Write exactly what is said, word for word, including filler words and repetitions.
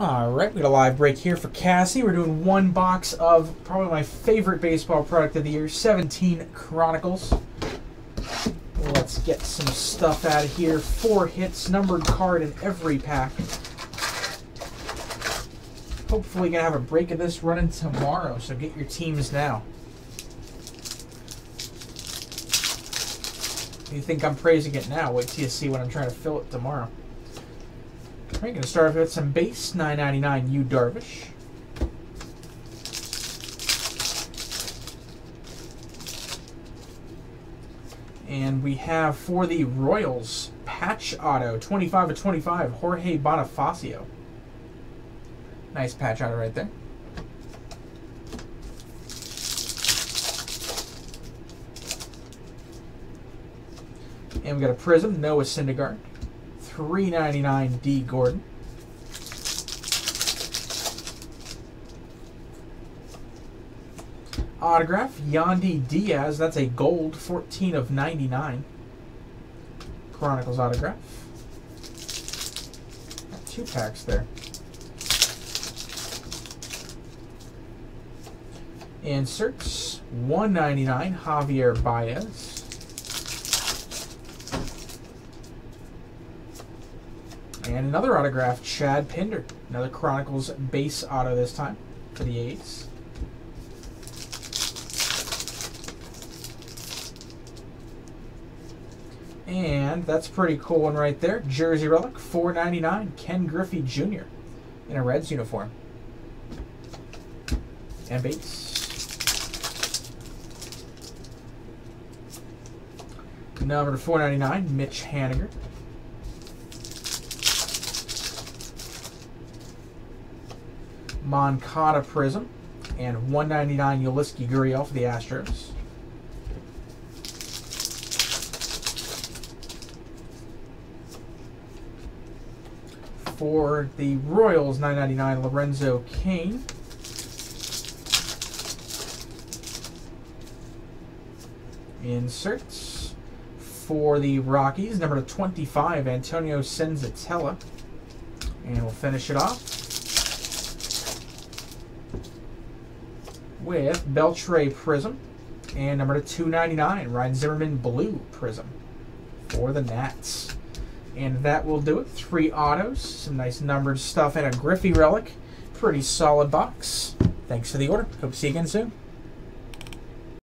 All right, we got a live break here for Kassie. We're doing one box of probably my favorite baseball product of the year, seventeen Chronicles. Let's get some stuff out of here. Four hits, numbered card in every pack. Hopefully gonna have a break of this running tomorrow, so get your teams now. You think I'm praising it now? Wait till you see when I'm trying to fill it tomorrow. All right, gonna start with some base nine ninety-nine U Darvish. And we have for the Royals, patch auto, twenty-five of twenty-five, Jorge Bonifacio. Nice patch auto right there. And we got a prism, Noah Syndergaard, three ninety-nine D Gordon. Autograph, Yandy Diaz, that's a gold, fourteen of ninety-nine. Chronicles autograph. Two packs there. Inserts, one ninety-nine, Javier Baez. And another autograph, Chad Pinder. Another Chronicles base auto this time for the A's. And that's a pretty cool one right there. Jersey Relic, four ninety-nine, Ken Griffey Junior in a Reds uniform. And base. Number four ninety-nine, Mitch Haniger. Moncada prism. And one ninety-nine, Yuliski Guriel for the Astros. For the Royals, nine ninety-nine, Lorenzo Cain. Inserts. For the Rockies, number twenty-five, Antonio Senzatella. And we'll finish it off with Beltre prism. And number two ninety-nine, Ryan Zimmerman blue prism for the Nats. And that will do it. Three autos, some nice numbered stuff, and a Griffey relic. Pretty solid box. Thanks for the order. Hope to see you again soon.